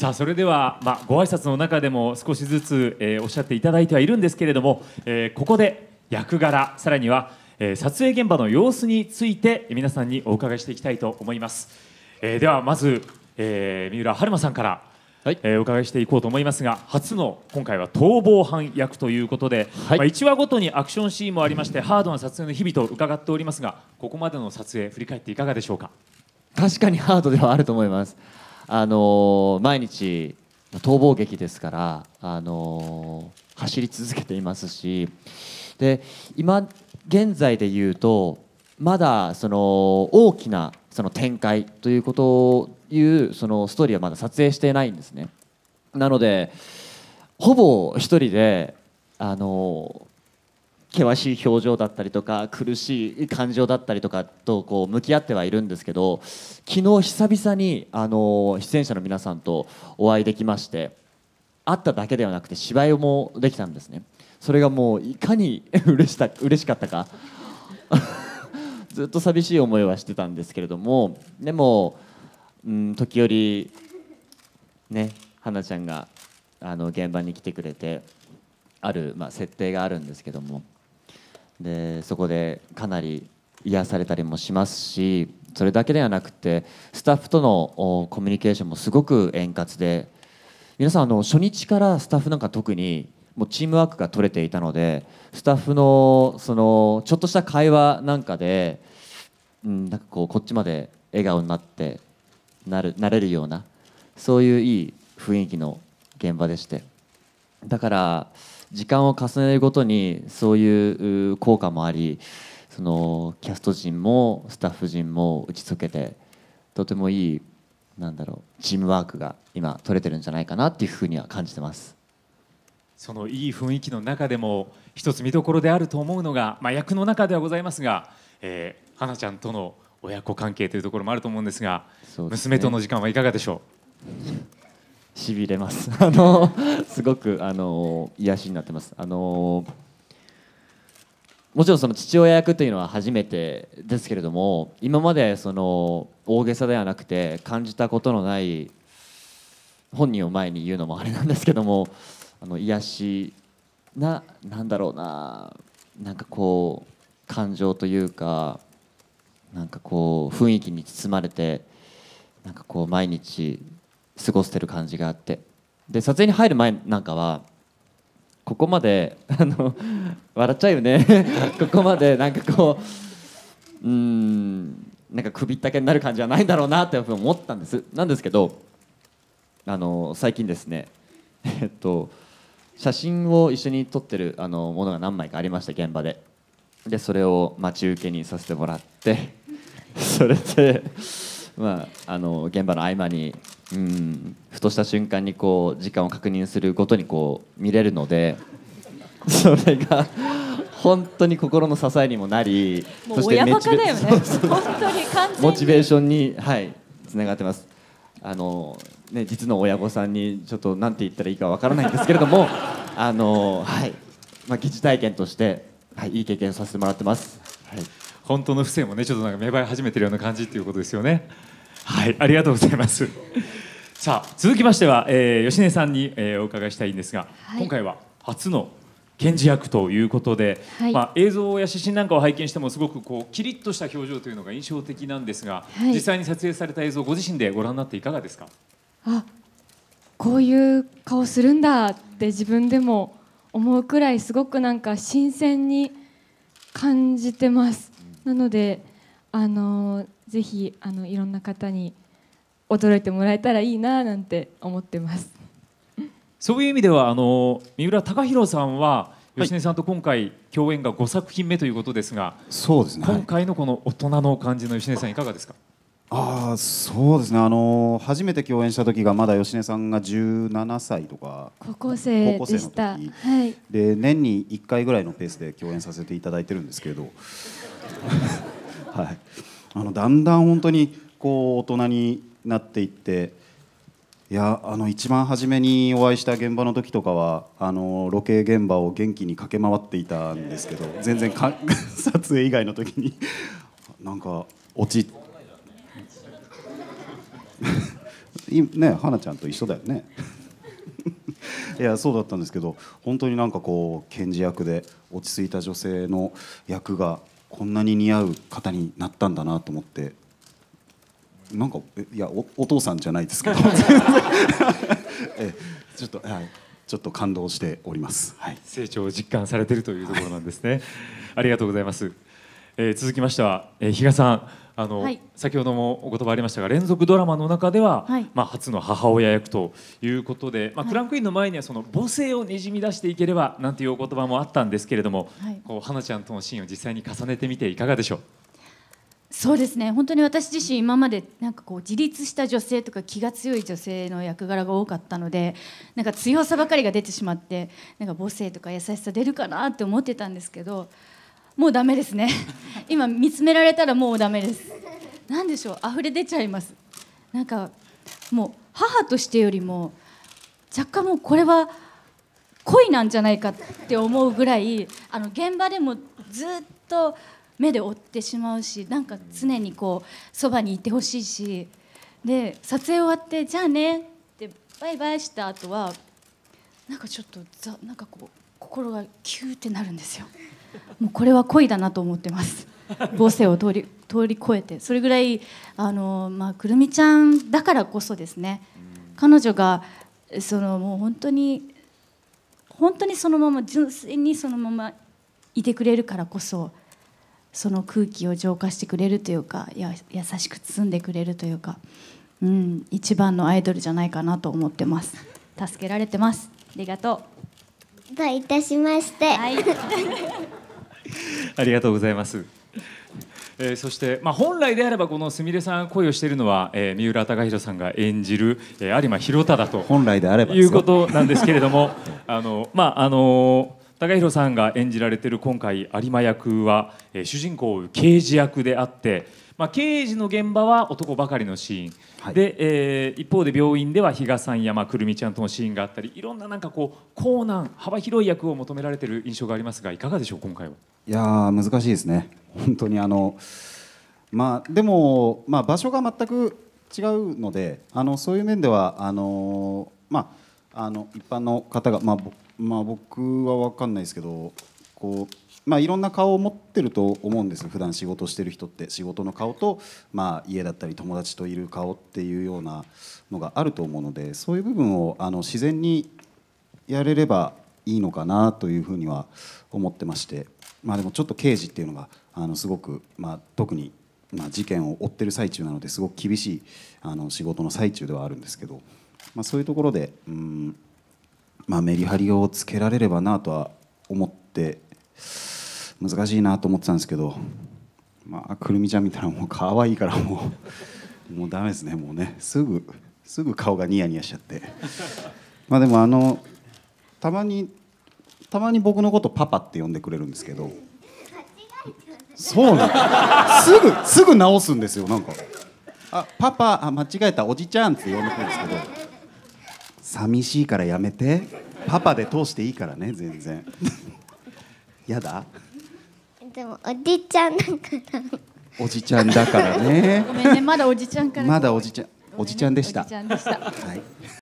さあそれでは、ご挨拶の中でも少しずつ、おっしゃっていただいてはいるんですけれども、ここで役柄さらには、撮影現場の様子について皆さんにお伺いしていきたいと思います、ではまず、三浦春馬さんから、はい、お伺いしていこうと思いますが、初の今回は逃亡犯役ということで、はい、1話ごとにアクションシーンもありまして、ハードな撮影の日々と伺っておりますが、ここまでの撮影振り返っていかがでしょうか。確かにハードではあると思います。毎日逃亡劇ですから、走り続けていますし、で今現在でいうとまだその大きなその展開ということをいうそのストーリーはまだ撮影していないんですね。なのでほぼ一人で険しい表情だったりとか苦しい感情だったりとかとこう向き合ってはいるんですけど、昨日久々に出演者の皆さんとお会いできまして、会っただけではなくて芝居もできたんですね。それがもういかに嬉しかったかずっと寂しい思いはしてたんですけれども、でも、時折ね、花ちゃんが現場に来てくれて、ある、設定があるんですけども、でそこでかなり癒されたりもしますし、それだけではなくてスタッフとのコミュニケーションもすごく円滑で、皆さん初日からスタッフなんか特にもうチームワークが取れていたので、スタッフのちょっとした会話なんかで、なんかこっちまで笑顔になってなれるような、そういういい雰囲気の現場でして、だから時間を重ねるごとにそういう効果もあり、そのキャスト陣もスタッフ陣も打ち解けて、とてもいいチームワークが今取れてるんじゃないかなっていうふうには感じてます。そのいい雰囲気の中でも一つ見どころであると思うのが、役の中ではございますが、花ちゃんとの親子関係というところもあると思うんですが、そうですね、娘との時間はいかがでしょう。しびれます。すごく癒しになってます。もちろんその父親役というのは初めてですけれども、今までその大げさではなくて感じたことのない、本人を前に言うのもあれなんですけども、癒しな、なんだろうな、なんかこう感情というか、なんかこう雰囲気に包まれて、なんかこう毎日過ごしてる感じがあって、で撮影に入る前なんかはここまで笑っちゃうよねここまでなんかこうなんか首ったけになる感じはないんだろうなって思ったんです。なんですけど最近ですね、写真を一緒に撮ってるものが何枚かありました、現場で。でそれを待ち受けにさせてもらってそれで現場の合間にふとした瞬間にこう時間を確認するごとにこう見れるので、それが本当に心の支えにもなり、そしてモチベーションにつながってます。実の親御さんにちょっと何て言ったらいいかわからないんですけれども、疑似体験として、いい経験をさせてもらってます。本当の不正もね、ちょっとなんか芽生え始めてるような感じっていうことですよね。はい、ありがとうございます。さあ続きましては、芳根さんに、お伺いしたいんですが、今回は初の検事役ということで、映像や写真なんかを拝見してもすごくこうキリッとした表情というのが印象的なんですが、実際に撮影された映像ご自身でご覧になっていかがですか。あ、こういう顔するんだって自分でも思うくらい、すごくなんか新鮮に感じてます。なのでぜひいろんな方に驚いてもらえたらいいななんて思ってます。そういう意味では三浦貴大さんは芳根さんと今回共演が5作品目ということですが、そうですね、今回のこの大人の感じの芳根さんいかがですか。そうですね、初めて共演した時がまだ芳根さんが17歳とか高校生でした。で年に1回ぐらいのペースで共演させていただいてるんですけどはい、だんだん本当にこう大人になっていって、いや一番初めにお会いした現場の時とかはロケ現場を元気に駆け回っていたんですけど、全然撮影以外の時になんか落ちね、花ちゃんと一緒だよねいやそうだったんですけど、本当になんかこう検事役で落ち着いた女性の役がこんなに似合う方になったんだなと思って、なんかいや お父さんじゃないですけどちょっと、はい、ちょっと感動しております、はい、成長を実感されているというところなんですね、はい、ありがとうございます、続きましては、比嘉さん、はい、先ほどもお言葉ありましたが、連続ドラマの中では、はい、初の母親役ということで、クランクインの前にはその母性をにじみ出していければなんていうお言葉もあったんですけれども、はい、こう花ちゃんとのシーンを実際に重ねてみていかがでしょう。そうですね、本当に私自身今までなんかこう自立した女性とか気が強い女性の役柄が多かったので、なんか強さばかりが出てしまって、なんか母性とか優しさ出るかなって思ってたんですけど、もうダメですね今見つめられたらもうダメです。なんでしょう、溢れ出ちゃいます。なんかもう母としてよりも若干もうこれは恋なんじゃないかって思うぐらい、現場でもずっと目で追ってしまうし、なんか常にこうそばにいてほしいし、で撮影終わってじゃあねってバイバイした後はなんかちょっとなんかこう心がキューってなるんですよ。もうこれは恋だなと思ってます。母性を通り越えて、それぐらいくるみちゃんだからこそですね、彼女がもう本当にそのまま純粋にそのままいてくれるからこそ、その空気を浄化してくれるというか、優しく包んでくれるというか、うん、一番のアイドルじゃないかなと思ってます。助けられてます。ありがとう。どういたしまして、はい、ありがとうございます、そして、本来であればこのすみれさんが恋をしているのは、三浦貴大さんが演じる、有馬弘忠と本来であればいうことなんですけれども貴大さんが演じられている今回有馬役は、主人公刑事役であって、刑事の現場は男ばかりのシーン、はい、で、一方で病院では比嘉さんや、くるみちゃんとのシーンがあったり、いろんななんかこう高難幅広い役を求められている印象がありますが、いかがでしょう今回は。いや難しいですね本当にでも、場所が全く違うので、そういう面では一般の方が僕は分かんないですけど、こういろんな顔を持ってると思うんです。普段仕事してる人って仕事の顔と、家だったり友達といる顔っていうようなのがあると思うので、そういう部分を自然にやれればいいのかなというふうには思ってまして、でもちょっと刑事っていうのがすごく、特に、事件を追ってる最中なのですごく厳しい仕事の最中ではあるんですけど、そういうところでメリハリをつけられればなとは思って難しいなと思ってたんですけど、くるみちゃんみたいなもう可愛いからもうダメですね。もうねすぐ顔がニヤニヤしちゃってでもたまに僕のことパパって呼んでくれるんですけど、そうなのすぐ直すんですよ。なんかパパ間違えたおじちゃんって呼んでくるんですけど、寂しいからやめて、パパで通していいからね全然やだ。でもおじちゃんだからねごめんね、まだおじちゃんから、まだおじちゃんでした。はい、